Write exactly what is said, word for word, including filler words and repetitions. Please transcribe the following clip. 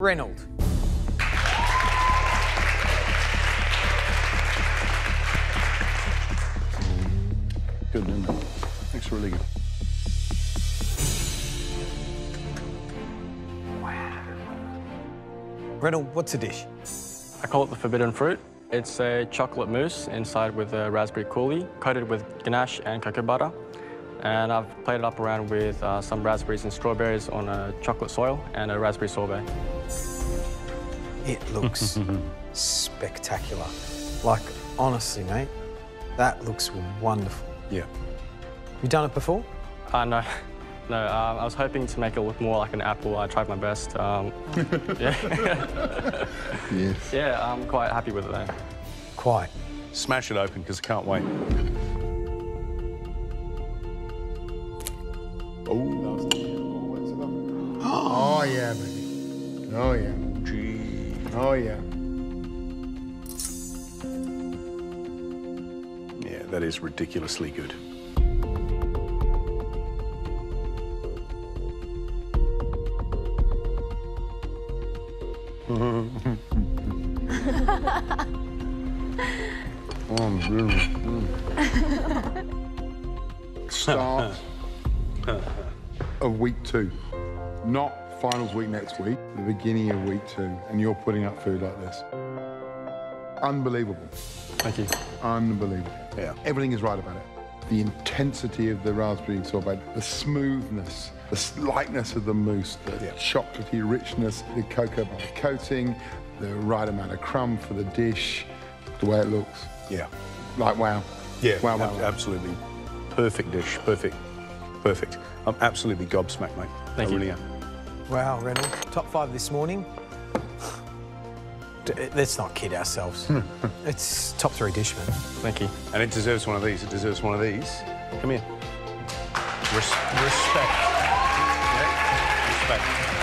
Reynold. Good, isn't it? Looks really good. Reynold, what's a dish? I call it the forbidden fruit. It's a chocolate mousse inside with a raspberry coulis, coated with ganache and cocoa butter. And I've played it up around with uh, some raspberries and strawberries on a chocolate soil and a raspberry sorbet. It looks spectacular. Like, honestly, mate, that looks wonderful. Yeah. You done it before? Uh, no. No, um, I was hoping to make it look more like an apple. I tried my best. Um, yeah. Yes. Yeah, I'm quite happy with it, though. Quite. Smash it open, because I can't wait. Oh. Oh, yeah, baby. Oh, yeah. Gee. Oh, yeah. Yeah, that is ridiculously good. Oh, my goodness. Start of week two. Not finals week next week, the beginning of week two. And you're putting up food like this. Unbelievable. Thank you. Unbelievable. Yeah. Everything is right about it. The intensity of the raspberry sorbet, the smoothness, the lightness of the mousse, the yeah. chocolatey richness, the cocoa butter coating, the right amount of crumb for the dish, the way it looks. Yeah. Like, wow. Yeah, wow, wow, absolutely. Wow. Perfect dish, perfect, perfect. I'm absolutely gobsmacked, mate. Thank I you. Really am. Wow, Reynold. Top five this morning. Let's not kid ourselves. It's top three dish, man. Thank you. And it deserves one of these. It deserves one of these. Come here. Res respect. Yeah. Respect.